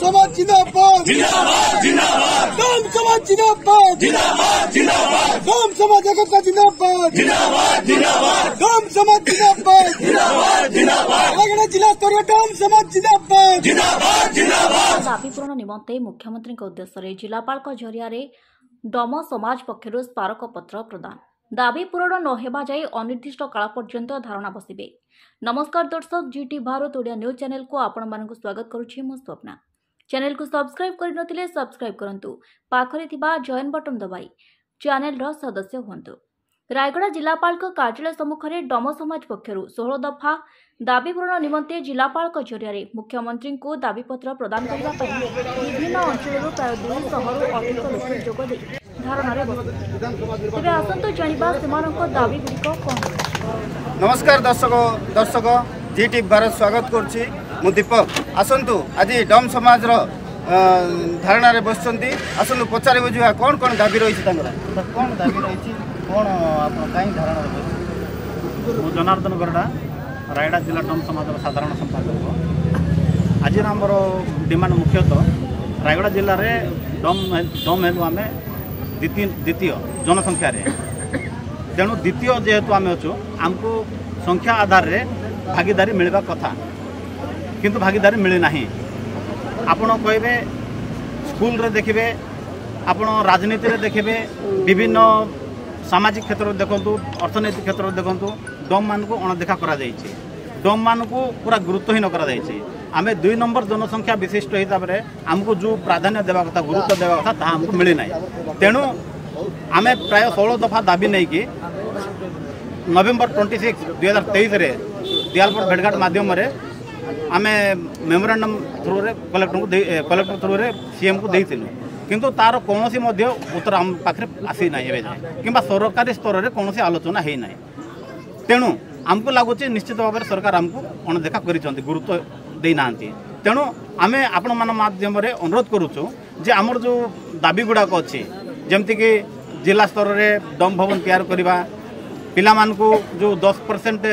समाज जिंदाबाद जिंदाबाद जिंदाबाद राम समाज जिंदाबाद जिंदाबाद जिंदाबाद राम समाज एकता जिंदाबाद जिंदाबाद जिंदाबाद राम समाज जिंदाबाद जिंदाबाद जिंदाबाद रायगढ़ जिला स्तरीय राम समाज जिंदाबाद जिंदाबाद जिंदाबाद दाबी पूरण निमंते मुख्यमंत्री उद्देश्य जिलापाल जरिया डम समाज पक्षर स्मारक पत्र प्रदान दाबी पूरण नहेबा जाए अनिर्दिष्ट काल पर्यंत धारणा बसिबे। नमस्कार दर्शक GT Bharat Odia news channel को आपण मानकु स्वागत करुछि। मो स्वप्ना चैनल को सब्सक्राइब करि नथिले सब्सक्राइब करंतु, पाखरे थिबा जॉइन बटन दबाई चैनल रो सदस्य होंतु। रायगड़ा जिलापाल कार्यालय सम्मुखरे डम समाज पक्षरु 16 दफा दाबी पूरण निमंते जिलापाल जरिया मुख्यमंत्री को दाबीपत्र प्रदान करबा पई विभिन्न अंचल प्राय 200 अधिक लोक जोग दे धारणारे बसते। आसंतु जानिबा सेमानक दाबी गुडिक कोन। नमस्कार दर्शक जीटी भारत स्वागत करछि। मु दीपक। आसंतु आज डम समाज रो धारणारे बसचंती। आसंतु पचारि बुझुआ कोन कोन दाबी रहिछि तांगरा कोन दाबी रहिछि कोन आपन काई धारणा रहिछि। मु जनार्दन गरडा रायडा जिला डम समाज रो साधारण संपादक। आज हमरो डिमांड मुख्यतः रायगड़ा जिल्ला रे डम हेतु आमे द्वितीय जनसंख्यार तेणु द्वितीय जेहेतु आम अच्छु आमको संख्या आधार रे भागीदारी मिलवा कथा किंतु भागीदारी मिले ना। आपण कहे स्कूल रे देखिबे, आपण राजनीति रे देखिबे, विभिन्न सामाजिक क्षेत्र देखंतु, अर्थनैतिक क्षेत्र देखंतु, डम मानकु अणदेखा करा जायछि। डम मानकु पूरा गुरुत्वहीन करा जायछि। आमे 2 नंबर जनसंख्या विशिष्ट हिसाब से आमको जो प्राधान्य देवा कथा गुरुत्व देवा कथा ता हमको मिले ना। तेणु आमे प्राय 16 दफा दाबी नहीं कि नवेम्बर 26, 2023 रे दियालपुर भेटघाट मध्यम आमे मेमोरांडम थ्रू रे कलेक्टर थ्रू रे सीएम को देइथिलु किंतु तार कौन उत्तर आम पाखे आसी ना कि सरकारी स्तर में कौन आलोचना है ना। तेणु आमको लगुच निश्चित भाव सरकार आमको अणदेखा कर गुरुत्व देना। तेणु आम आपण माध्यम अनुरोध करुचु जे आमर जो दाबी गुड़ाक अच्छे जमती कि जिला स्तर में डम भवन तैयार करवा, पिला मानकु जो 10%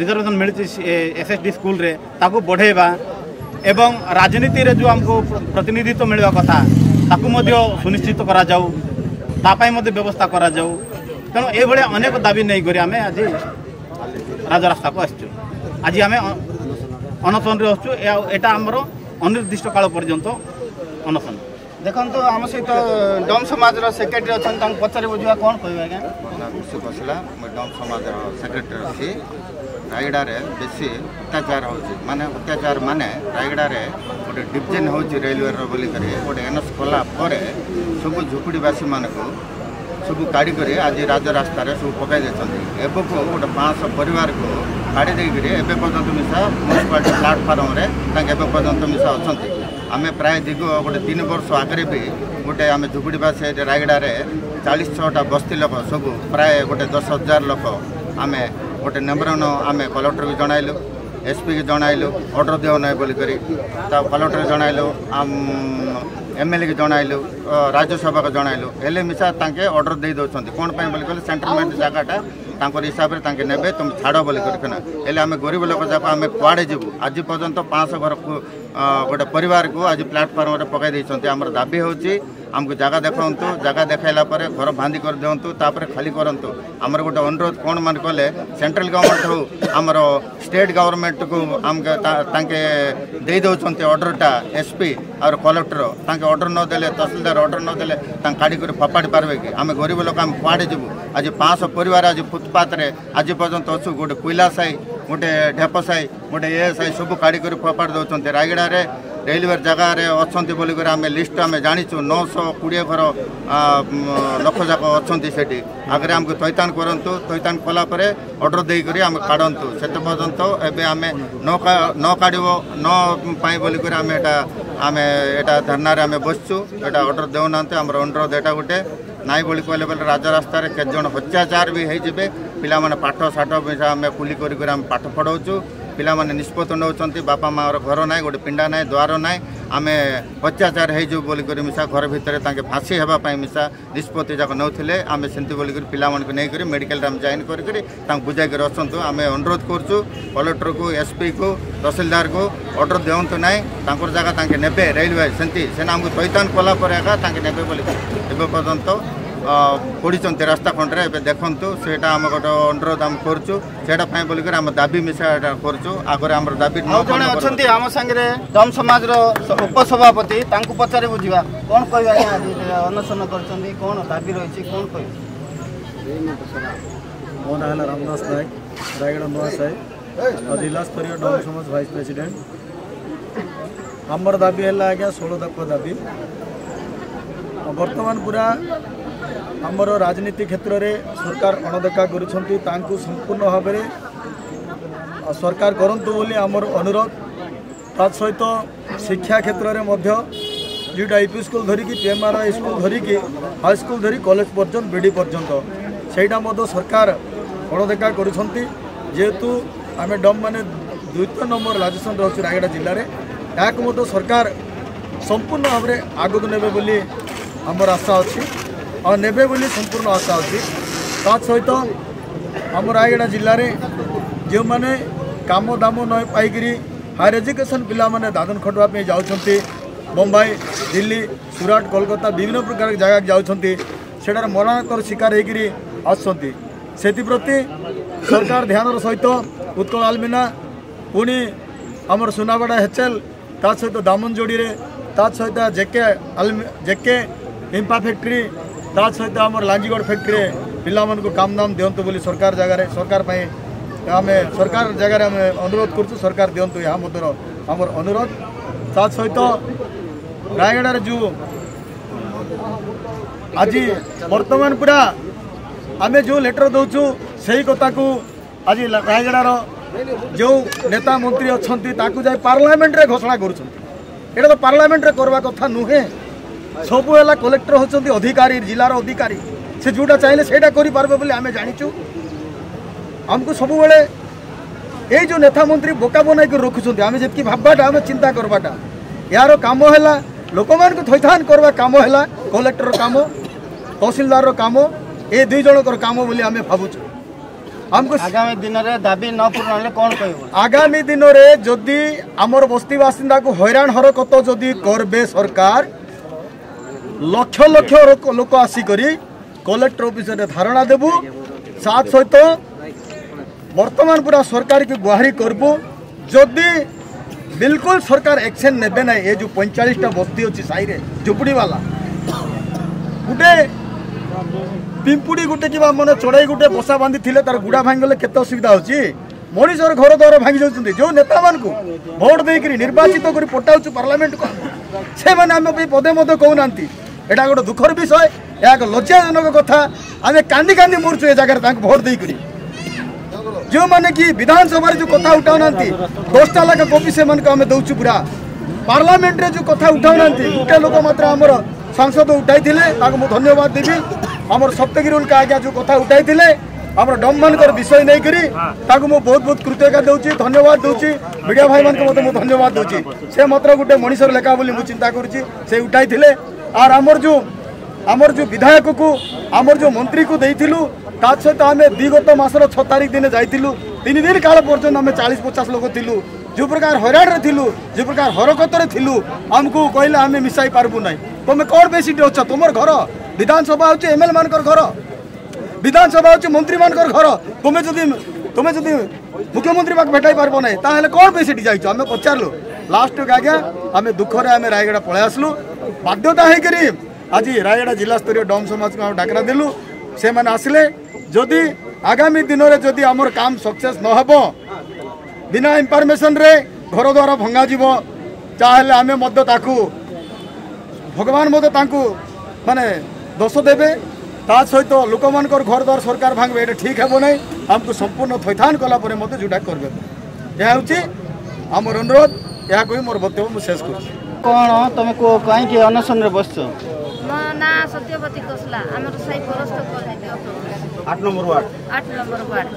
रिजर्वेशन मिलती एसएसडी स्कूल रे ताकु बढ़ेवा एवं राजनीति रे जो आमको प्रतिनिधित्व तो मिलवा कथा ताकु मध्य सुनिश्चित करा जाऊ, तापाई मध्य व्यवस्था करा जाऊ। तेणु एभळे अनेक दाबी नहीं करी आम आज राजरास्ता को आसचु। आज आम अनशन रे आसचु। एटा हमरो अनिर्दिष्ट काल पर्यंत अनशन। देखो आम सहित डम समाज सेक्रेटरी अच्छा पचारे बुझा कौन कह बसला डम समाज सेक्रेटरी अच्छी। रायगड़ा रे बेसी अत्याचार होने अत्याचार माने रायगड़ा रे गोटे डिविजन हो रेलवे बोली गोटे एनएस कला सब झुपड़ीवासी मान सब काढ़ी आज राजरास्तार सब पकड़ एवं गोटे 500 परिवार को काढ़ी देकर एवं पर्यटन मिसा म्यूनिसिपाल प्लाटफर्म पर्यटन मिसा अच्छा। आम प्राय दीर्घ गोटे 3 वर्ष आगे भी गोटे आम झुपड़ीवास रायगड़ा रे 46टा बस्ती लोक सब प्राय गोटे 10,000 लोक आम गोटे निवेदन आम कलेक्टर को जनइलु, एसपी को जनइलु, ऑर्डर दियो ना बोल करी कलेक्टर को जनइलु, आम एमएलए को जनइलु, राज्यसभा को जनइलु हेले मिसा तांके ऑर्डर दे दउछंती कोन पय बोल कहले सेंटरमेंट जगहटा तांकर हिसाब रे तांके नेबे तुम छाड़ बोल करना हेले आम गरीब लोक जाक आम कुआडे जीवु। आज पर्यंत 500 घर को गोटे परिवार को आज प्लाटफर्म पकड़ देते। आम दाबी होमको जगह देखूँ, जगह देखाला घर बांधि कर दिवत तापर खाली करूँ। आमर गोटे अनुरोध कौन मान कले सेंट्रल गवर्नमेंट हो आमर स्टेट गवर्नमेंट को आमके ऑर्डरटा एसपी और कलेक्टर तांके ऑर्डर नदेले तहसीलदार ऑर्डर नदेले काढ़ी फपाड़ी पार्बे कि आम गरीब लोक आम कुआडे जीवु। आज 500 परिवार आज फुटपाथ आज पर्यंत अच्छु गोटे कोईला साई गोटे ढेप साई गोटे ए साई सब काढ़ी फपाड़ दौरान रायगड़ा रे रेलवे जगार अच्छा बोलकर आम लिस्ट आम जाचु 920 घर लक्ष जाक अच्छा से आगे आमको थैथान करूँ। थैथान कलापर अर्डर देकर आम काढ़ू से पर्यंत एवं आम न काढ़ नाई बोलकर आम आम एटा धरनारे आम बसचु। एटा अर्डर देना आम अनुरोध एटा गोटे नाई बोली कहले बोले राजरास्तार केत जन अत्याचार भी होते। पाठ साठ आम कुली कर पाठ पढ़ाऊँ पाने निष्पत्ति नौकर बापा माँ घर ना गोटे पिंडा ना द्वार ना आम अत्याचार हो मिसा घर भितर फाँसी होगापाई मिसा निष्पत्ति जाक नौले आम से पाने मेडिकल जॉइन कर बुझाई रखु आम अनुरोध करुँ कलेक्टर को एसपी को तहसीलदार को अर्डर दिंतु ना जगह ने रेलवे से आमको तैतान कलापर एका ने पर्यटन पड़ते रास्ता खंडे ए देखु सेटा आम गोटे अनुरोध आम करें आम दाबी मिसा करुँ आगे आम दाबी नौ जड़े अच्छा आम सांगे दम समाज उपसभापति पचारे बुझा कौन कह अनशन कर दाबी रही कौन कह मोर ना रामदास नायक रायगढ़ महाशय और जिला स्तरीय डम समाज वाइस प्रेसिडेंट आमर दाबी है आज्ञा 16 दफा दाबी बर्तमान पूरा आमर राजनीति क्षेत्र रे सरकार अणदेखा करिसंती तांकु संपूर्ण भाव में सरकार करंतु बोली आमर अनुरोध ता सहित शिक्षा क्षेत्र में जोटा यूपी स्कूल धरिकी पीएमआरआई स्कूल धरिकी हाई स्कूल धरी कॉलेज पर्यटन बीडी पर्यंत सेटा सरकार अणदेखा करिसंती जेतु आम डम माने 2 नंबर राजस्थान रही रायगढ़ जिले में या सरकार संपूर्ण भाव में आगत ने आमर आशा अच्छी और नेबे बोली संपूर्ण आशा अच्छी सहित आम रायगढ़ जिले में जो मैंने काम दाम न पाई हायर एजुकेशन पिला माने दादन खटवाई जाऊँगी बम्बई दिल्ली सूरत कोलकाता विभिन्न प्रकार जगह जाऊँगी मरणातर शिकार होकर आसप्रति सरकार ध्यान सहित उत्कल आलमिना पुणी आमर सुनावाड़ा हेचेल ता सहित दामनजोड़ी सहित जेके इंपा फैक्ट्री ता सहित आम लांजीगढ़ फैक्ट्री पिला को काम दाम दिंतु बोली सरकार जगार सरकार आम सरकार जगार आम अनुरोध करुँ सरकार दिंतु यहाँ आम अनुरोध ता सहित रायगढ़ जो आज बर्तमान पूरा आम जो लेटर दौचु से कथा को आज रायगढ़ जो नेता मंत्री अच्छा जा पार्लियामेंट रे घोषणा करा तो पार्लियामेंट रे करवा कथा नुहे सबूला कलेक्टर होती अधिकारी जिलार अधिकारी से जोटा चाहिए सेटा करें आम जाचु आमको सबू ये जो नेता मंत्री बोका बनाई रखुंत आम जितकी भाबाटा आम चिंता करवाटा यार कम है लोक मान थैथान करवा कम है कलेक्टर कम तहसीलदार कम ये दुई जनकर कम बोली आम भावुचु आमको आगामी दिन में दाबी न पूर्ण कौन कह आगामी दिन में जदि आमर बस्ती बासिंदा को हैरान हरकत जदि करबे सरकार लक्ष लक्ष लोक आसिक कलेक्टर ऑफिस रे धारणा देबू साथ सहित बर्तमान पूरा सरकार की गुहारी करबू जदि बिल्कुल सरकार एक्शन नेबे ना ये जो 45टा बस्ती अच्छी साई रे झुपड़ी वाला गुटे पिंपुड़ी गुटे कि मन चढ़ाई गुटे बसा बांधी थिले तार गुड़ा भांगले केते असुविधा होची मनीषर घर द्वार भांगी जाउछन्ते जो नेता मान को भोट देकरी निर्वाचित करी पटाउछु पार्लियामेंट को से माने हम पदे मद कहना एटा गोटे दुखर विषय या लज्जाजनक कथा आम कांदी कांदी मरुचु ए जगार भोट देकर जो मैंने कि विधानसभा जो कथा उठाऊना 10टा लाख कॉपी से आम दौचु पूरा पार्लियामेंट रे जो कथा उठाऊना गोटे लोक मात्र आमर सांसद उठाई मुझे धन्यवाद देवी आमर सप्तगिरी उनका आज्ञा जो कथा उठाई आम डम मान विषय नहीं बहुत कृतज्ञता दूसरी धन्यवाद दूसरी मीडिया भाई मान मत धन्यवाद दूसरी से मात्र गोटे मनीषर लेखा बोली मुझे चिंता कर उठाई थे और आमर जो विधायक को आमर जो मंत्री को देलु ता सहित आम दिगत मसर 6 तारीख दिन जाइलु 3 दिन काल पर्यटन आम 40-50 लोक थिलु जो प्रकार हैरान थिलु जो प्रकार हरकत रे थिलु आमको कहले आम मिसाई पारबू ना तुम्हें कौन बेसिट अच्छ तुम घर विधानसभा हो एमएलए मान घर विधानसभा हो मंत्री मान घर तुम्हें जदि मुख्यमंत्री पाक भेटाई पारबो ना ताहले कौन पे सेठी जाइछ हमें पचारलो लास्ट को आज्ञा आम दुखरे आम रायगढ़ पलै आसलु बाध्यता होकर आज रायगढ़ जिला स्तरीय डम समाज को डाकरा देलु से माने आसले जदि आगामी दिन में जदि आमर काम सक्सेस न हो बिना इनफॉरमेशन रे घर द्वार भंगा जीवो ताहले आम भगवान माने दोष देबे ता सहित लोक मान घर द्वार सरकार भांगे ये ठीक है ना आमको संपूर्ण थैथान कलापर मत जोटा करबे यह हूँ आमर अनुरोध या मोर बक्तव्य मुझे शेष कर कौन तुम कहीं अनशन बस मो ना सत्यवती कोसला आम साई परस्त 8 नंबर वार्ड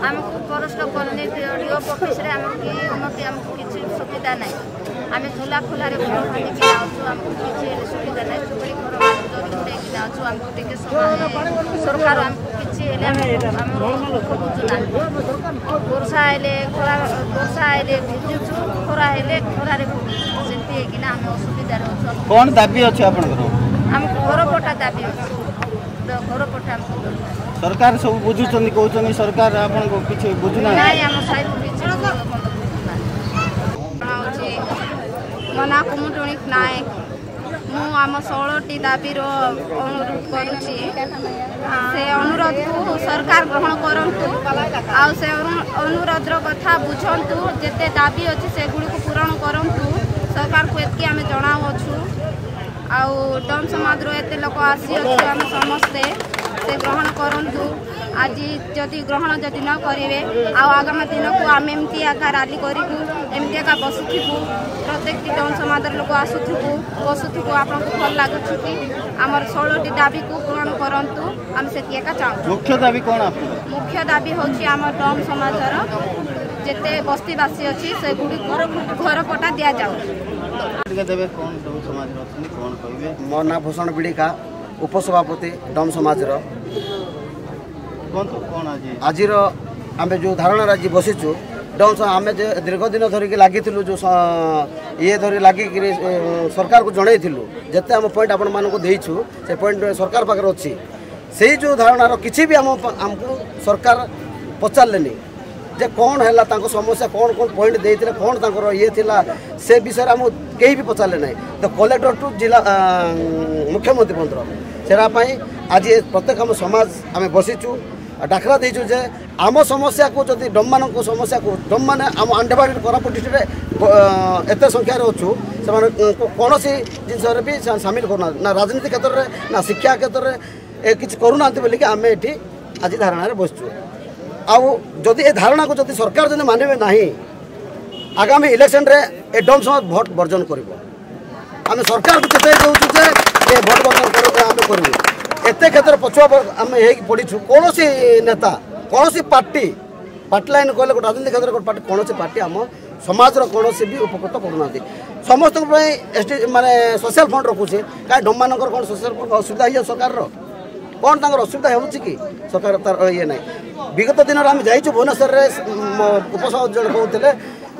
हमको परस्ट कॉलोनी डीओ ऑफिस रे हमके उन्नति हमको किसी सुविधा नहीं हमें झूला खुला रे घर खाली के आउछु हमको किसी सुविधा नहीं सबरी घर वाले जोरी रे के आउछु हमको टेके समय सरकार हमको किसी हेले हम बुझना वर्षा हेले खोरा वर्षा हेले बिजुछु खोरा हेले खोरा रे सेती है कि ना हम असुविधा रे आउछु कोन दाबी अछि आपन घर हम घर पटा दाबी अछि घर पटा सरकार सब बुझुचंदी कहउचंदी सरकार आपन को किछ बुझना नहीं हम साइड किछ होउची मना कुमुटणी नायक मु हम 16 टी दाबी रो अनुरोध करूची से अनुरोध को सरकार ग्रहण करंतु आ से अनुरोध रो कथा बुझंतु जते दाबी अछि से गुडी को पूर्ण करंतु सरकार को एतकी हम जणाउ अछि आउ डम समाज एत लोक आसी आम समस्ते से ग्रहण करूँ आज जदि ग्रहण जदि न करे आगामी दिन को आम एमती एका राली करूँ एमती एका बसुथु प्रत्येक डम समाज लोक आसूथु बसुथु आपन को भल लगुच कि आमर 16 टी दाबी को पूरण करूँ आम से चाहूँ मुख्य दाबी हूँ आम डम समाजर जिते बस्तीवासी अच्छी से गुडी घर पटा दि जाऊ मो ना भूषण बिड़िका उपसभापति डम समाज आज आम जो धारणा आज बसीचु डम आम दीर्घ दिन धरिक लगी जो ये धरी लग सरकार को जनई जिते आम पॉइंट आपण मानू से पॉइंट सरकार पाखे अच्छी से जो धारणार किसी भी आमको सरकार पचारे जे कौन है समस्या कौन कौन पॉइंट देते कौन तर ये थिला से विषय में आम कहीं भी पचारे ना तो कलेक्टर टू जिला मुख्यमंत्री मंत्री आज प्रत्येक आम समाज आम बसीचु डाकरा देचु जे आम समस्या को जब डम मान समस्या को डम मान आम आंडेवाड़ी कोरापुट डिस्ट्रिक्ट एत संख्यार अच्छु से कौन सी जिनस भी सामिल करना ना राजनीति क्षेत्र में ना शिक्षा क्षेत्र में कि करूना बोलिक आम ये आज धारणा बसचु आउ जदि ए धारणा को जदि सरकार जदि मानवे नहीं आगामी इलेक्शन रे ए डम समाज भोट वर्जन करिवो आमे सरकार को चेताई देउछु जे ए भोट वर्जन करो आमे करबो एते क्षेत्र पछुआ आमे हे पडिछु कोनोसी नेता कोनोसी पार्टी पार्टलाइन कहले को राजनीति क्षेत्र को पार्टी कोनोसी पार्टी आम समाज रो कोनोसी भी उपकृत करूना समस्त एसटी माने सोशल फंड रखुछे का डम मानकर कोन सोशल फंड असुविधा हे सरकार रो कौन तर असुविधा हो सरकार तर ये ना विगत दिन आम जा भुवनेश्वर उपसभापति जन कहते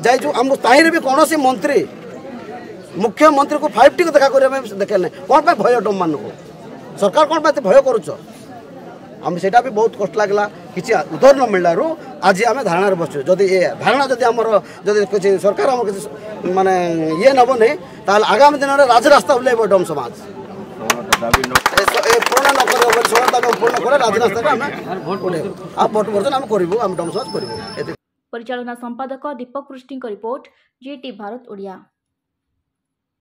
जाइु आम ताहिरे भी कौन मंत्री मुख्यमंत्री को 5T को देखा करने देखे ना कौन भय डम मान को सरकार कौन भय करुच आम से बहुत कष्ट लगला कि उदर न मिलू आज आम धारणा बसु जदि ये धारणा जब आम किसी सरकार आम किसी मानने ये नबनी आगामी दिन में राजरास्ता ओल्ल डम समाज पूर्ण न पूर्ण परिचालना संपादक दीपक पृष्टि रिपोर्ट जीटी भारत ओडिया।